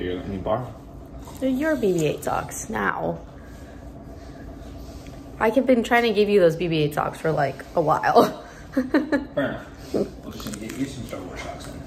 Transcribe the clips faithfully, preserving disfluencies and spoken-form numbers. bigger than any bar. They're your B B eight socks now. I have been trying to give you those B B eight socks for like a while. Fair enough. We'll just need to get you some Star Wars socks then.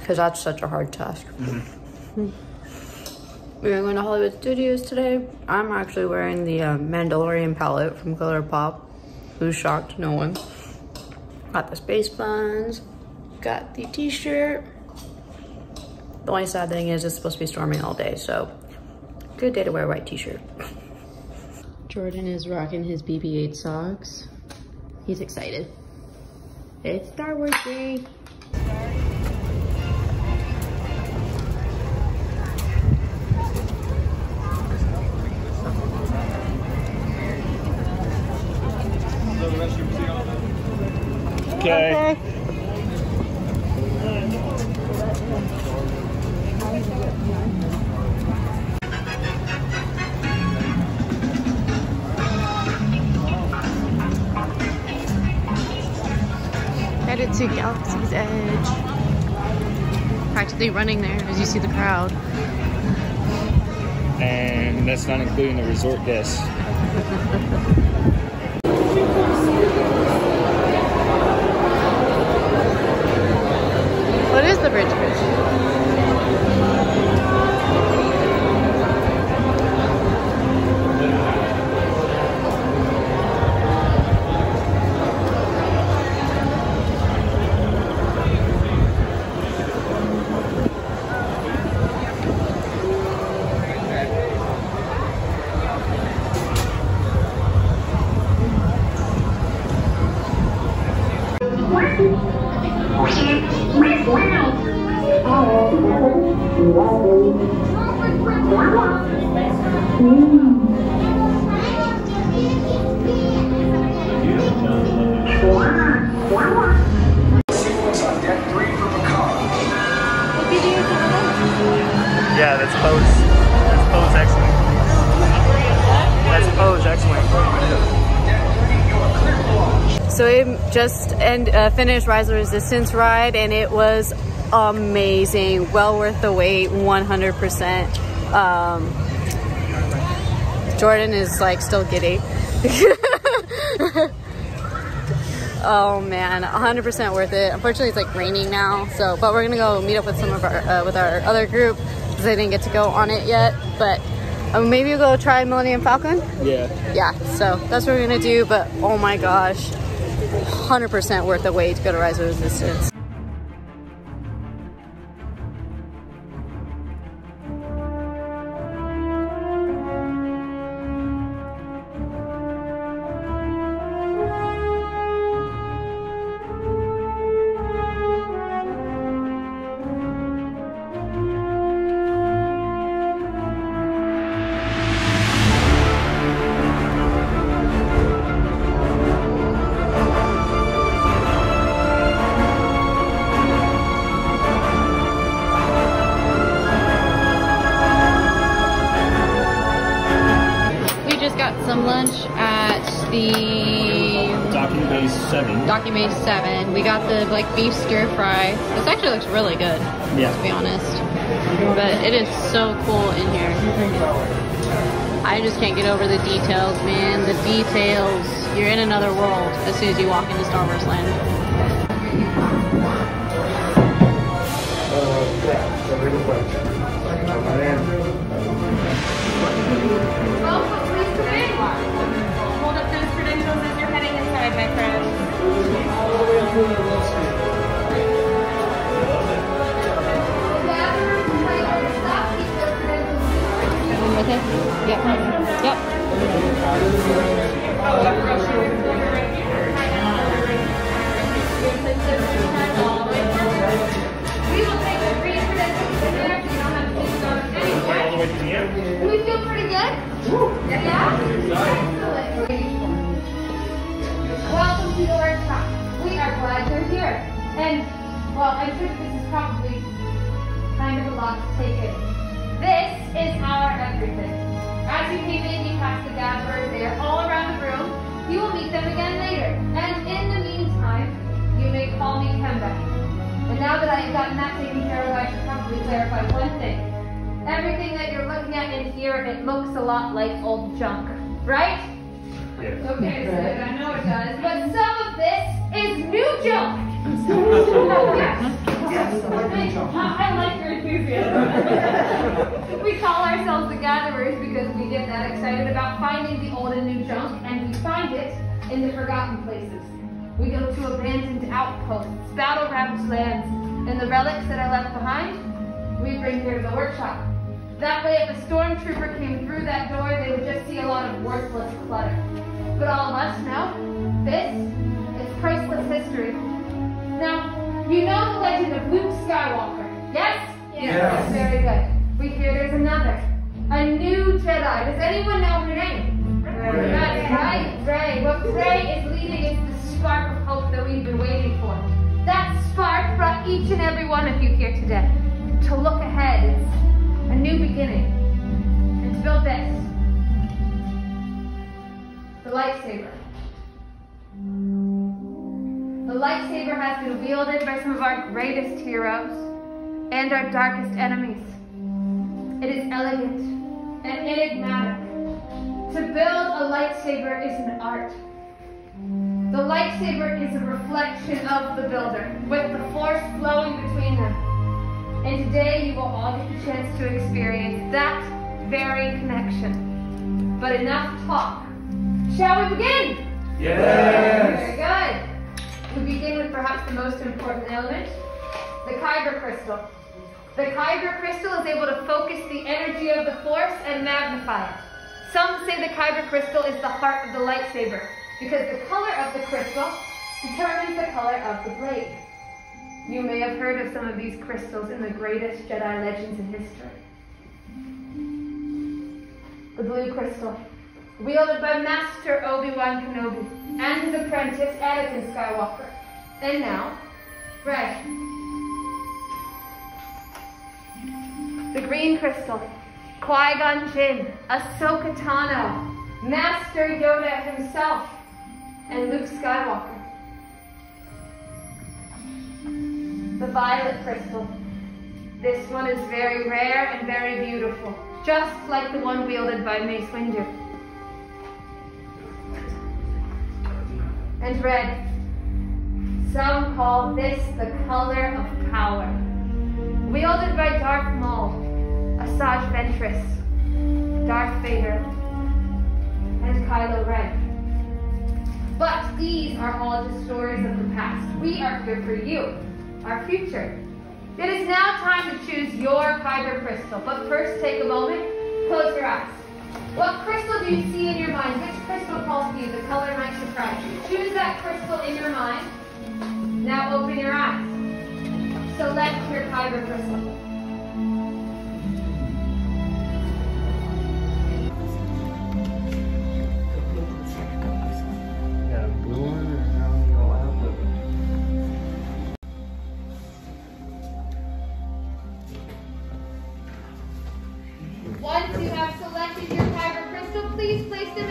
Because that's such a hard task. Mm-hmm. We are going to Hollywood Studios today. I'm actually wearing the uh, Mandalorian palette from ColourPop. Who's shocked? No one. Got the space buns. Got the t-shirt. The only sad thing is it's supposed to be storming all day, so good day to wear a white t-shirt. Jordan is rocking his B B eight socks. He's excited. It's Star Wars Day. Okay. Okay. Headed to Galaxy's Edge. Practically running there as you see the crowd. And that's not including the resort desk. What is the bridge bridge? So we just end, uh, finished Rise of Resistance ride, and it was amazing. Well worth the wait, one hundred percent. Um, Jordan is like still giddy. Oh man, one hundred percent worth it. Unfortunately, it's like raining now, so but we're gonna go meet up with some of our uh, with our other group because I didn't get to go on it yet, but. Um, maybe we'll go try Millennium Falcon? Yeah. Yeah, so that's what we're gonna do, but oh my gosh, one hundred percent worth the wait to go to Rise of Resistance. May seven. We got the like beef stir fry. This actually looks really good, yeah. To be honest. But it is so cool in here. I just can't get over the details, man. The details. You're in another world as soon as you walk into Star Wars Land. Hold up those credentials as you're heading inside, my friend. Okay. Yep. Yep. We will take the free credentials in there so you don't have to use those anyway. All the way to the end. We feel pretty good? Yeah. Excellent. Welcome to the workshop. We are glad you're here. And, well, I think this is probably kind of a lot to take in. This is our everything. As you came in, you passed the gatherers. They are all around the room. You will meet them again later. And in the meantime, you may call me Kemba. But now that I have gotten that taken care of, I should probably clarify one thing. Everything that you're looking at in here, it looks a lot like old junk, right? Yes. Okay, so I know it does, but some of this is new junk. Yes. Yes, I like new junk. I like your enthusiasm. We call ourselves the Gatherers because we get that excited about finding the old and new junk, and we find it in the forgotten places. We go to abandoned outposts, battle-ravaged lands, and the relics that I left behind, we bring here to the workshop. That way, if a stormtrooper came through that door, they would just see a lot of worthless clutter. But all of us know, this is priceless history. Now, you know the legend of Luke Skywalker, yes? Yes. Yes. Very good. We hear there's another. A new Jedi. Does anyone know her name? Rey. That's right, Rey. What Rey is leading is the spark of hope that we've been waiting for. That spark brought each and every one of you here today to look ahead. It's a new beginning, and to build this, the lightsaber. The lightsaber has been wielded by some of our greatest heroes and our darkest enemies. It is elegant and enigmatic. To build a lightsaber is an art. The lightsaber is a reflection of the builder, with the force flowing between them. And today you will all get the chance to experience that very connection. But enough talk. Shall we begin? Yes! Very good. We begin with perhaps the most important element, the Kyber Crystal. The Kyber Crystal is able to focus the energy of the Force and magnify it. Some say the Kyber Crystal is the heart of the lightsaber, because the color of the crystal determines the color of the blade. You may have heard of some of these crystals in the greatest Jedi legends in history. The blue crystal, wielded by Master Obi-Wan Kenobi and his apprentice Anakin Skywalker. And now, red. The green crystal, Qui-Gon Jinn, Ahsoka Tano, Master Yoda himself, and Luke Skywalker. The violet crystal. This one is very rare and very beautiful, just like the one wielded by Mace Windu. And red. Some call this the color of power. Wielded by Darth Maul, Asajj Ventress, Darth Vader, and Kylo Ren. But these are all just stories of the past. We are here for you. Our future. It is now time to choose your Kyber Crystal, but first take a moment, close your eyes. What crystal do you see in your mind? Which crystal calls to you? The color might surprise you. Choose that crystal in your mind. Now open your eyes. Select your Kyber Crystal. Make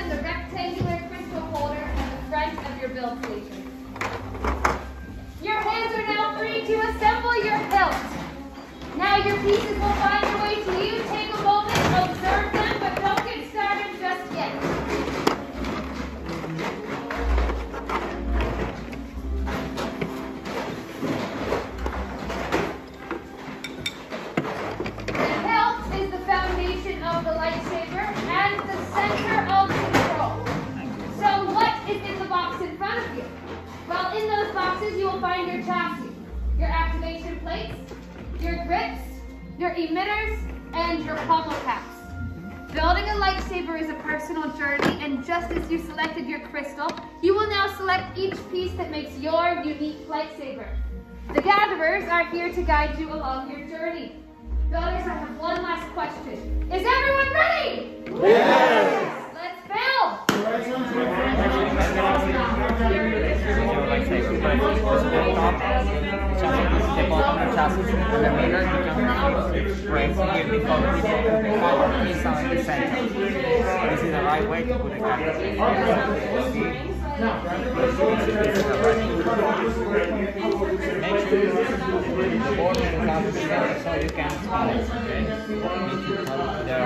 There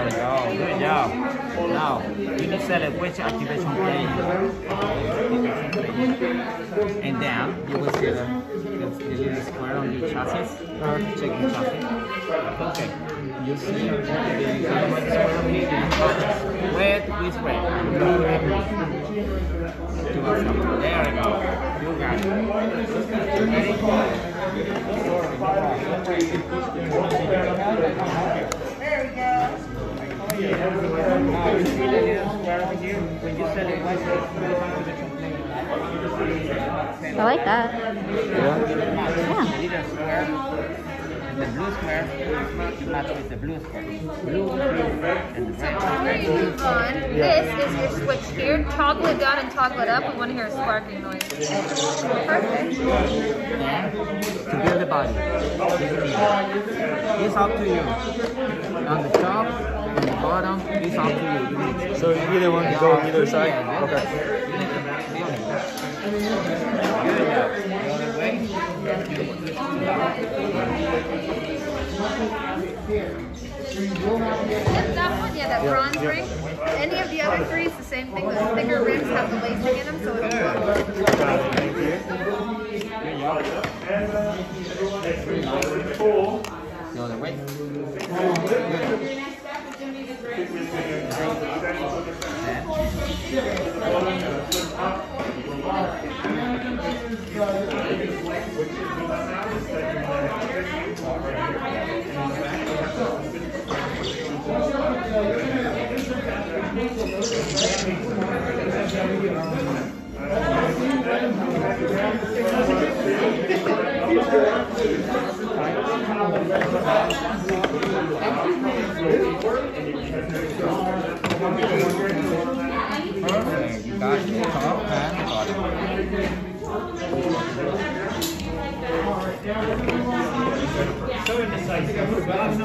we go. Good job. Now, you need to select which activation plane and then you will see the, the little square on your chassis. Check your chassis. Okay. You see the square on your chassis. Red with red. Blue with There we go. You got it. There we go. I like that. Yeah. Yeah. The blue square, you match with the blue square. Blue, blue, and the so before you move on, yeah. This is your switch here. Toggle it down and toggle it up. We want to hear a sparking noise. Perfect. To build the body. It's up to you. On the top, on the bottom, it's up to you. So you either want to go on either side? Yeah. Okay. Just that one, yeah, that bronze yeah, yeah. ring. Any of the other three is the same thing. Those thicker rims have the lacing in them, so it's cool. No, they're waiting. Perfect. You got your top and bottom.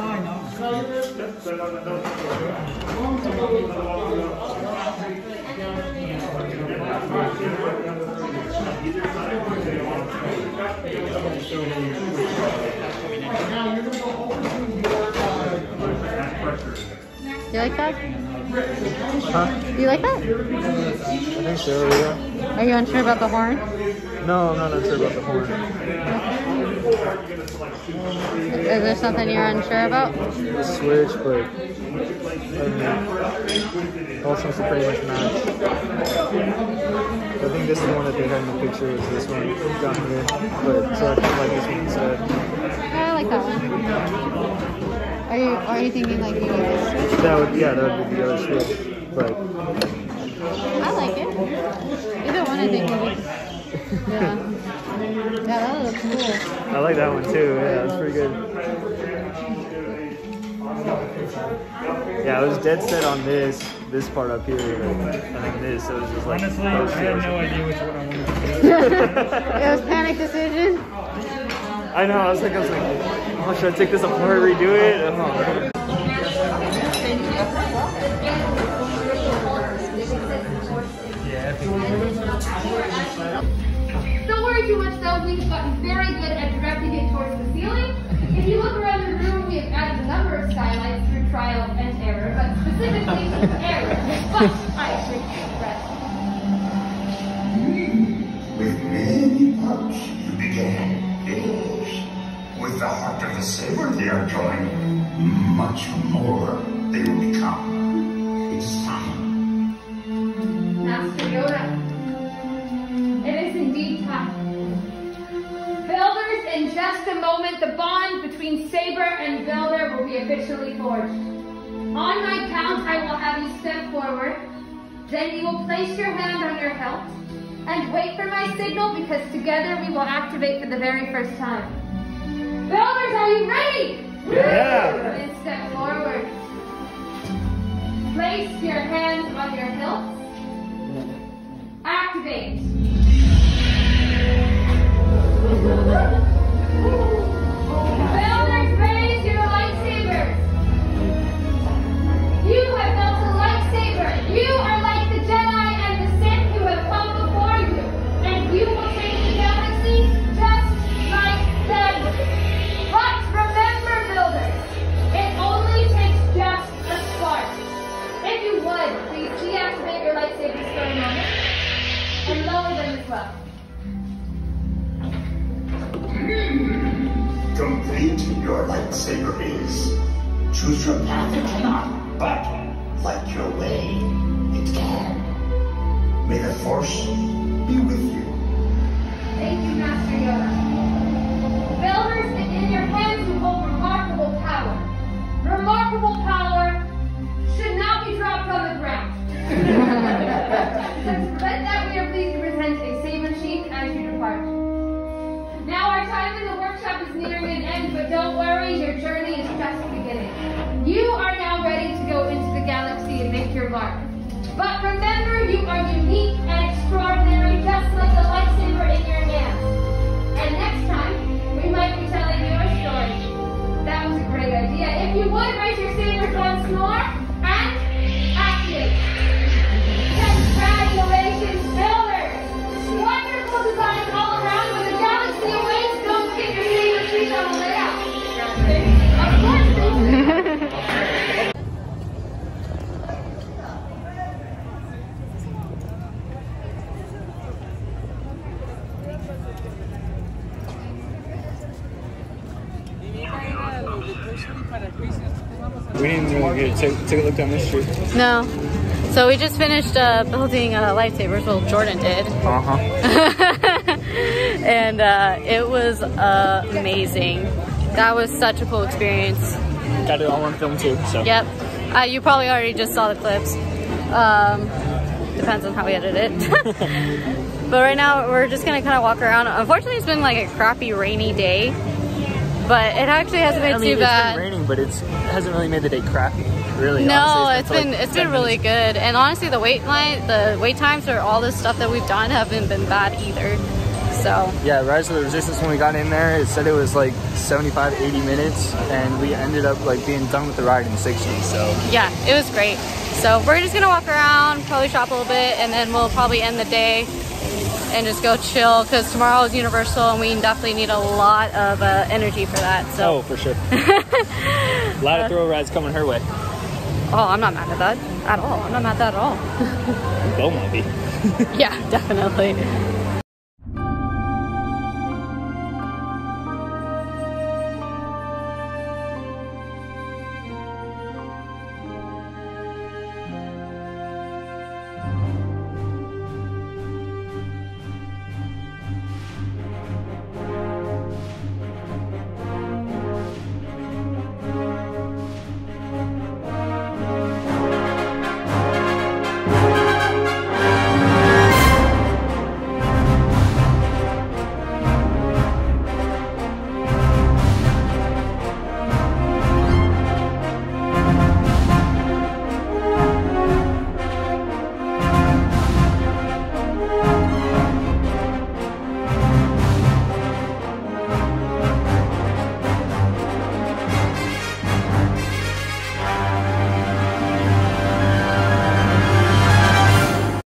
You like that? Huh? You like that? I think so, yeah. Are you unsure about the horn? No, I'm not unsure about the horn. Is there something you're unsure about? The switch, but um, all seems to pretty much match. I think this is the one that they had in the picture, was this one down here. But so I kind of like this one instead. Yeah, I like that one. Are you are you thinking like you need this switch? That would yeah, that would be the other switch. But I like it. Either one I think would be. Yeah. Yeah, that looks cool. I like that one too. Yeah, that's pretty good. Yeah, I was dead set on this, this part up here, and then this. So it was just like. Honestly, I had no idea which one I wanted to do. It was panic decision. I know. I was like, I was like, oh, should I take this apart, redo it? I don't know. Don't worry too much though, we've gotten very good at directing it towards the ceiling. If you look around the room, we have added a number of skylights through trial and error, but specifically error. But I appreciate that. With many parts, you began heroes. With the heart of the saber they are drawing, much more they will become. It is time. Master Yoda, it is indeed time. Builders, in just a moment, the bond between Saber and Builder will be officially forged. On my count, I will have you step forward. Then you will place your hand on your hilt and wait for my signal, because together we will activate for the very first time. Builders, are you ready? Yeah! Then step forward. Place your hands on your hilt. Activate. Builders, raise your lightsabers. You have built a lightsaber. You are like the Jedi and the Sith who have come before you. And you will change the galaxy just like that. Choose your path, it cannot, but like your way, it can. May the Force be with you. Thank you, Master Yoda. Builders, in your hands you hold remarkable power. Remarkable power should not be dropped on the ground. But that we are pleased to present a saber sheath as you depart. Now our time in the workshop is nearing an end, but don't worry, your journey is just beginning. You are now ready to go into the galaxy and make your mark. But remember, you are unique and extraordinary, just like the lightsaber in your hands. And next time, we might be telling your story. That was a great idea. If you would, raise your sabers once more, and activate. Congratulations, builders! Wonderful design all around, but the galaxy awaits. Don't get your sabers sheath on the way out. Of course, please. We didn't even want to get a take a look down this street. No. So we just finished uh, building a lightsaber, well, Jordan did. Uh-huh. And uh, it was uh, amazing. That was such a cool experience. Got it all on film too, so. Yep. Uh, you probably already just saw the clips. Um, depends on how we edit it. But right now we're just going to kind of walk around. Unfortunately, it's been like a crappy rainy day. But it actually hasn't been I mean, too it's bad. It's been raining, but it's, it hasn't really made the day crappy, really. No, honestly, it's been it's been, like it's been really good. And honestly, the wait line, the wait times for all this stuff that we've done haven't been bad either. So yeah, Rise of the Resistance, when we got in there, it said it was like seventy-five, eighty minutes, and we ended up like being done with the ride in sixty. So yeah, it was great. So we're just gonna walk around, probably shop a little bit, and then we'll probably end the day and just go chill, because tomorrow is Universal and we definitely need a lot of uh, energy for that. So. Oh, for sure. A lot of thrill rides coming her way. Oh, I'm not mad at that at all. I'm not mad at that at all. Bill might be. Yeah, definitely.